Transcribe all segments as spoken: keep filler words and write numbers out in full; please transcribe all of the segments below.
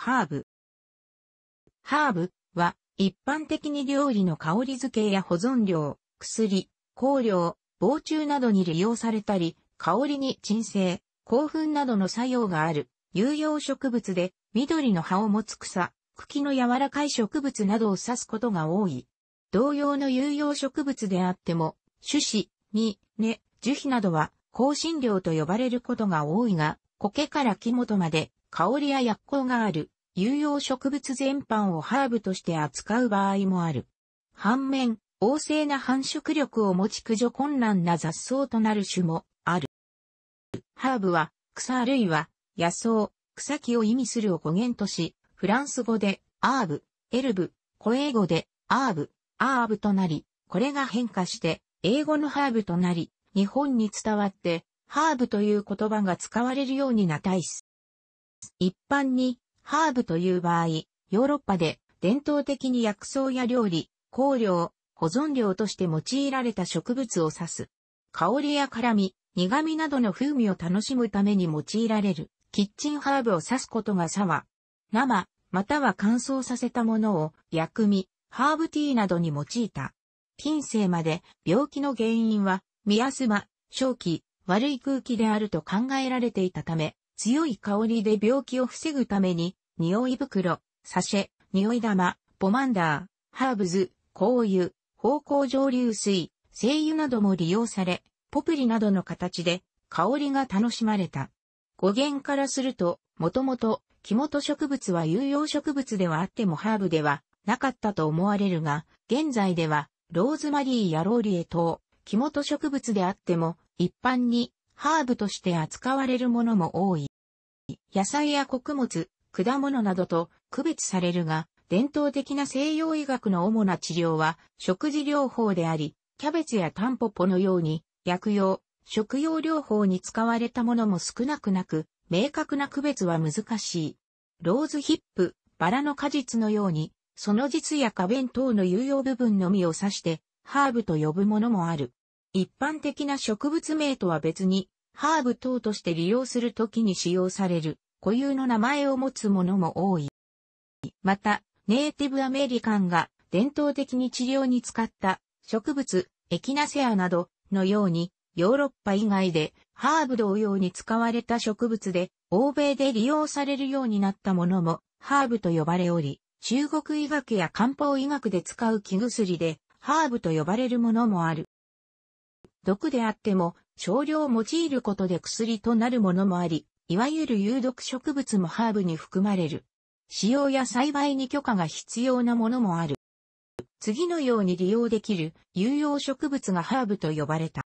ハーブ。ハーブは一般的に料理の香り付けや保存料、薬、香料、防虫などに利用されたり、香りに鎮静、興奮などの作用がある有用植物で、緑の葉を持つ草、茎の柔らかい植物などを指すことが多い。同様の有用植物であっても、種子、実、根、樹皮などは香辛料と呼ばれることが多いが、苔から木元まで香りや薬効がある有用植物全般をハーブとして扱う場合もある。反面、旺盛な繁殖力を持ち駆除困難な雑草となる種もある。ハーブは草あるいは野草、草木を意味するを語源とし、フランス語でアーブ、エルブ、古英語でアーブ、アーブとなり、これが変化して英語のハーブとなり、日本に伝わってハーブという言葉が使われるようになった。一般にハーブという場合、ヨーロッパで伝統的に薬草や料理、香料、保存料として用いられた植物を指す。香りや辛み、苦味などの風味を楽しむために用いられるキッチンハーブを指すことがさわ。生、または乾燥させたものを薬味、ハーブティーなどに用いた。近世まで病気の原因はミアスマ、瘴気、悪い空気であると考えられていたため、強い香りで病気を防ぐために、匂い袋、サシェ、匂い玉、ポマンダー、ハーブズ、香油、芳香蒸留水、精油なども利用され、ポプリなどの形で香りが楽しまれた。語源からすると、もともと、木元植物は有用植物ではあってもハーブではなかったと思われるが、現在ではローズマリーやローリエ等、木元植物であっても一般にハーブとして扱われるものも多い。野菜や穀物、果物などと区別されるが、伝統的な西洋医学の主な治療は食事療法であり、キャベツやタンポポのように薬用、食用療法に使われたものも少なくなく、明確な区別は難しい。ローズヒップ、バラの果実のように、その実や花弁等の有用部分のみを指して、ハーブと呼ぶものもある。一般的な植物名とは別に、ハーブ等として利用するときに使用される、固有の名前を持つものも多い。また、ネイティブアメリカンが伝統的に治療に使った植物、エキナセアなどのように、ヨーロッパ以外でハーブ同様に使われた植物で、欧米で利用されるようになったものもハーブと呼ばれおり、中国医学や漢方医学で使う木薬でハーブと呼ばれるものもある。毒であっても少量用いることで薬となるものもあり、いわゆる有毒植物もハーブに含まれる。使用や栽培に許可が必要なものもある。次のように利用できる有用植物がハーブと呼ばれた。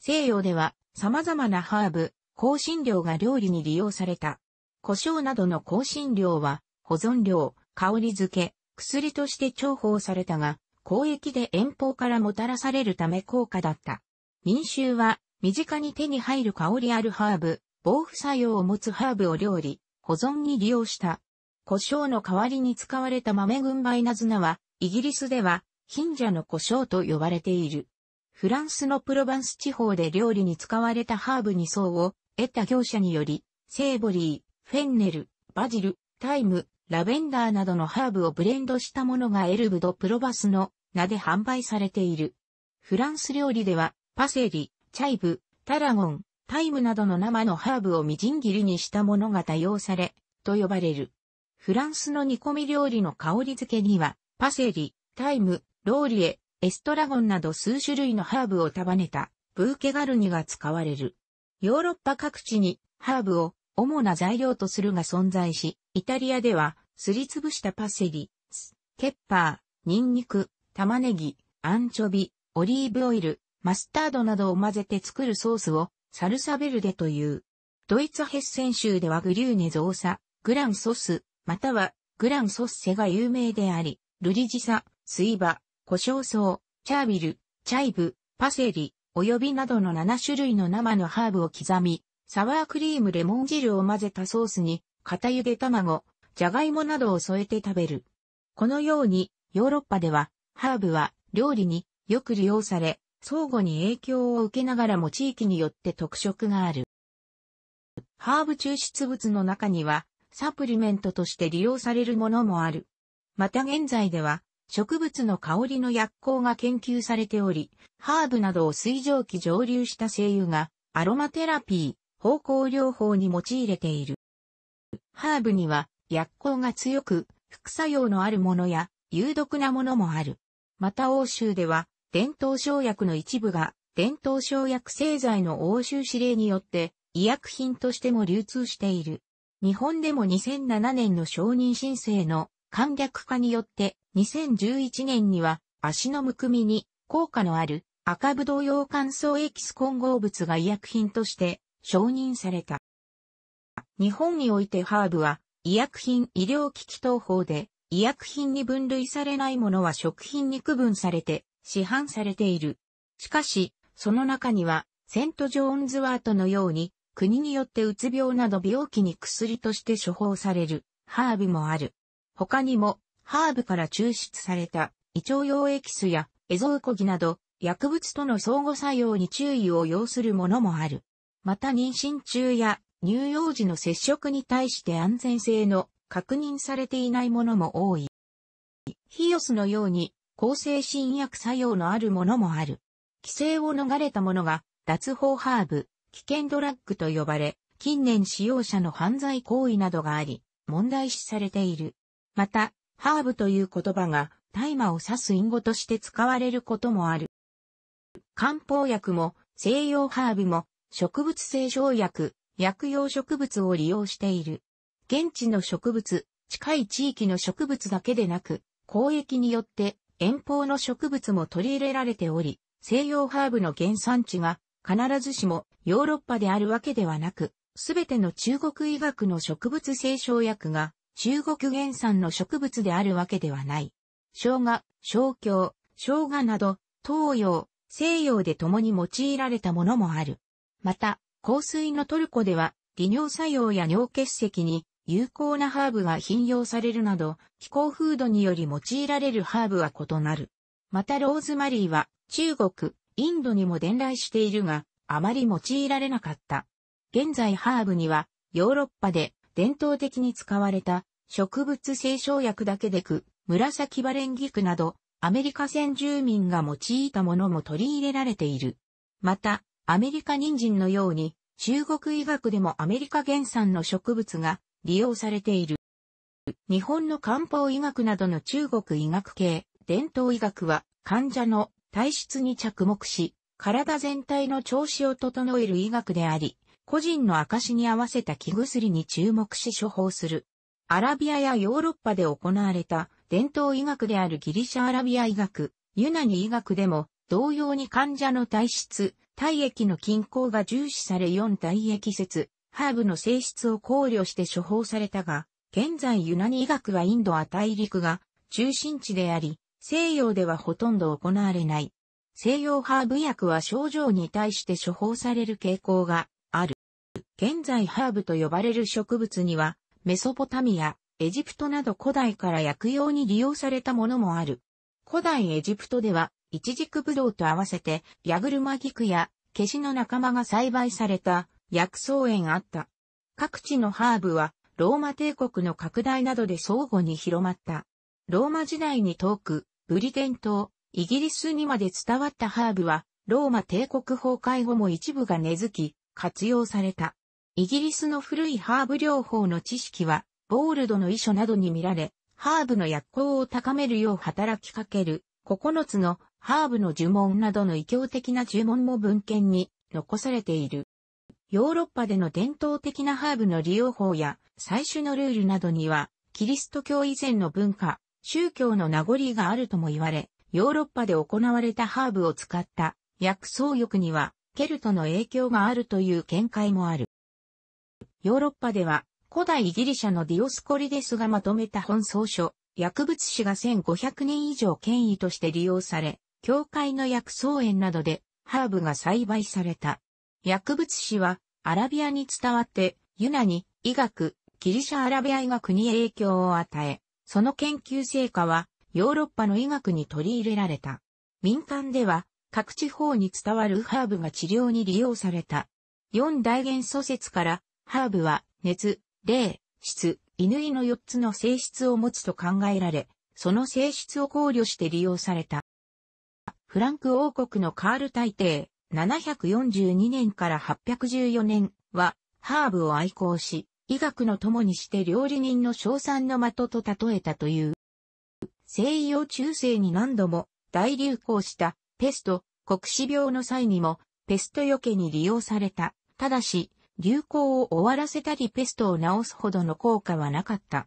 西洋では様々なハーブ、香辛料が料理に利用された。胡椒などの香辛料は保存料、香り付け、薬として重宝されたが、交易で遠方からもたらされるため高価だった。民衆は身近に手に入る香りあるハーブ、防腐作用を持つハーブを料理、保存に利用した。胡椒の代わりに使われた豆群梅なズナは、イギリスでは貧者の胡椒と呼ばれている。フランスのプロバンス地方で料理に使われたハーブに層を得た業者により、セイボリー、フェンネル、バジル、タイム、ラベンダーなどのハーブをブレンドしたものがエルブ・ド・プロバスの名で販売されている。フランス料理では、パセリ、チャイブ、タラゴン、タイムなどの生のハーブをみじん切りにしたものが多用され、と呼ばれる。フランスの煮込み料理の香り付けには、パセリ、タイム、ローリエ、エストラゴンなど数種類のハーブを束ねたブーケガルニが使われる。ヨーロッパ各地にハーブを主な材料とするが存在し、イタリアではすりつぶしたパセリ、ケッパー、ニンニク、玉ねぎ、アンチョビ、オリーブオイル、マスタードなどを混ぜて作るソースをサルサベルデという。ドイツヘッセン州ではグリューネゾーサ、グランソス、またはグランソッセが有名であり、ルリジサ、スイバ、胡椒草、チャービル、チャイブ、パセリ、およびなどのななしゅるいの生のハーブを刻み、サワークリームレモン汁を混ぜたソースに、片ゆで卵、じゃがいもなどを添えて食べる。このように、ヨーロッパでは、ハーブは料理によく利用され、相互に影響を受けながらも地域によって特色がある。ハーブ抽出物の中には、サプリメントとして利用されるものもある。また現在では、植物の香りの薬効が研究されており、ハーブなどを水蒸気蒸留した精油が、アロマテラピー、芳香療法に用いれている。ハーブには、薬効が強く、副作用のあるものや、有毒なものもある。また欧州では、伝統生薬の一部が、伝統生薬製剤の欧州指令によって、医薬品としても流通している。日本でもにせんななねんの承認申請の簡略化によって、にせんじゅういちねんには、足のむくみに効果のある赤ぶどう用乾燥エキス混合物が医薬品として承認された。日本においてハーブは医薬品医療機器等法で医薬品に分類されないものは食品に区分されて市販されている。しかし、その中にはセント・ジョーンズワートのように国によってうつ病など病気に薬として処方されるハーブもある。他にもハーブから抽出された胃腸用エキスやエゾウコギなど薬物との相互作用に注意を要するものもある。また妊娠中や乳幼児の接触に対して安全性の確認されていないものも多い。ヒヨスのように向精神薬作用のあるものもある。規制を逃れたものが脱法ハーブ、危険ドラッグと呼ばれ、近年使用者の犯罪行為などがあり、問題視されている。また、ハーブという言葉が大麻を指す隠語として使われることもある。漢方薬も西洋ハーブも植物性生薬、薬用植物を利用している。現地の植物、近い地域の植物だけでなく、交易によって遠方の植物も取り入れられており、西洋ハーブの原産地が必ずしもヨーロッパであるわけではなく、すべての中国医学の植物性生薬が中国原産の植物であるわけではない。生姜、生姜、生姜など、東洋、西洋で共に用いられたものもある。また、香水のトルコでは、利尿作用や尿結石に有効なハーブが頻用されるなど、気候風土により用いられるハーブは異なる。またローズマリーは、中国、インドにも伝来しているが、あまり用いられなかった。現在ハーブには、ヨーロッパで、伝統的に使われた植物性生薬だけでく、紫バレンギクなどアメリカ先住民が用いたものも取り入れられている。また、アメリカ人参のように中国医学でもアメリカ原産の植物が利用されている。日本の漢方医学などの中国医学系、伝統医学は患者の体質に着目し、体全体の調子を整える医学であり、個人の証に合わせた気薬に注目し処方する。アラビアやヨーロッパで行われた伝統医学であるギリシャ・アラビア医学、ユナニ医学でも同様に患者の体質、体液の均衡が重視されよん体液説、ハーブの性質を考慮して処方されたが、現在ユナニ医学はインド亜大陸が中心地であり、西洋ではほとんど行われない。西洋ハーブ薬は症状に対して処方される傾向が、現在ハーブと呼ばれる植物には、メソポタミア、エジプトなど古代から薬用に利用されたものもある。古代エジプトでは、イチジクブドウと合わせて、ヤグルマギクや、ケシの仲間が栽培された、薬草園あった。各地のハーブは、ローマ帝国の拡大などで相互に広まった。ローマ時代に遠く、ブリテン島、イギリスにまで伝わったハーブは、ローマ帝国崩壊後も一部が根付き、活用された。イギリスの古いハーブ療法の知識は、ボールドの遺書などに見られ、ハーブの薬効を高めるよう働きかける、ここのつのハーブの呪文などの異教的な呪文も文献に残されている。ヨーロッパでの伝統的なハーブの利用法や、採取のルールなどには、キリスト教以前の文化、宗教の名残があるとも言われ、ヨーロッパで行われたハーブを使った薬草浴には、ケルトの影響があるという見解もある。ヨーロッパでは古代ギリシャのディオスコリデスがまとめた本草書、薬物誌がせんごひゃくねん以上権威として利用され、教会の薬草園などでハーブが栽培された。薬物誌はアラビアに伝わってユナニ医学、ギリシャ・アラビア医学に影響を与え、その研究成果はヨーロッパの医学に取り入れられた。民間では各地方に伝わるハーブが治療に利用された。よん大元素説からハーブは熱、冷、湿、乾のよっつの性質を持つと考えられ、その性質を考慮して利用された。フランク王国のカール大帝、ななひゃくよんじゅうにねんからはっぴゃくじゅうよねんは、ハーブを愛好し、医学の友にして料理人の称賛の的と例えたという。西洋中世に何度も大流行したペスト、黒死病の際にもペストよけに利用された。ただし、流行を終わらせたりペストを治すほどの効果はなかった。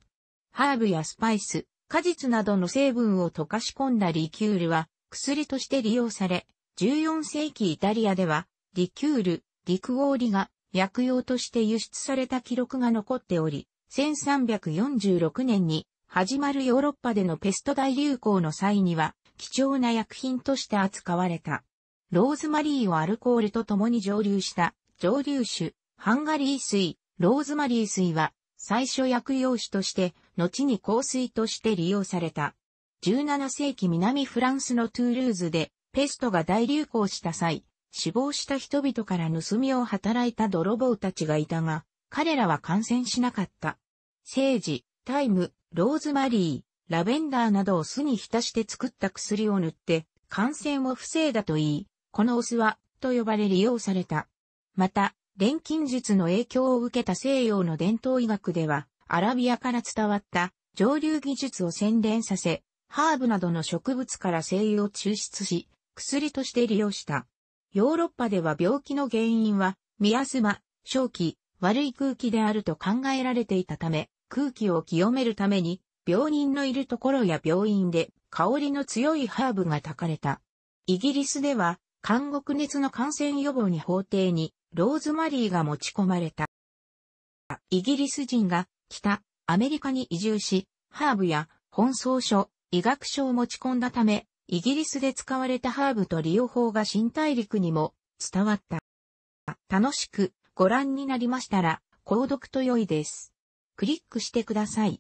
ハーブやスパイス、果実などの成分を溶かし込んだリキュールは薬として利用され、じゅうよんせいきイタリアではリキュール、リクオーリが薬用として輸出された記録が残っており、せんさんびゃくよんじゅうろくねんに始まるヨーロッパでのペスト大流行の際には貴重な薬品として扱われた。ローズマリーをアルコールと共に蒸留した蒸留酒、ハンガリー水、ローズマリー水は最初薬用酒として、後に香水として利用された。じゅうななせいき南フランスのトゥールーズでペストが大流行した際、死亡した人々から盗みを働いた泥棒たちがいたが、彼らは感染しなかった。セージ、タイム、ローズマリー、ラベンダーなどを酢に浸して作った薬を塗って感染を防いだといい、このお酢はと呼ばれ利用された。また、錬金術の影響を受けた西洋の伝統医学では、アラビアから伝わった蒸留技術を洗練させ、ハーブなどの植物から精油を抽出し、薬として利用した。ヨーロッパでは病気の原因は、ミアスマ、瘴気、悪い空気であると考えられていたため、空気を清めるために、病人のいるところや病院で香りの強いハーブが焚かれた。イギリスでは、監獄熱の感染予防に法廷にローズマリーが持ち込まれた。イギリス人が北アメリカに移住し、ハーブや本草書、医学書を持ち込んだため、イギリスで使われたハーブと利用法が新大陸にも伝わった。楽しくご覧になりましたら、購読と良いです。クリックしてください。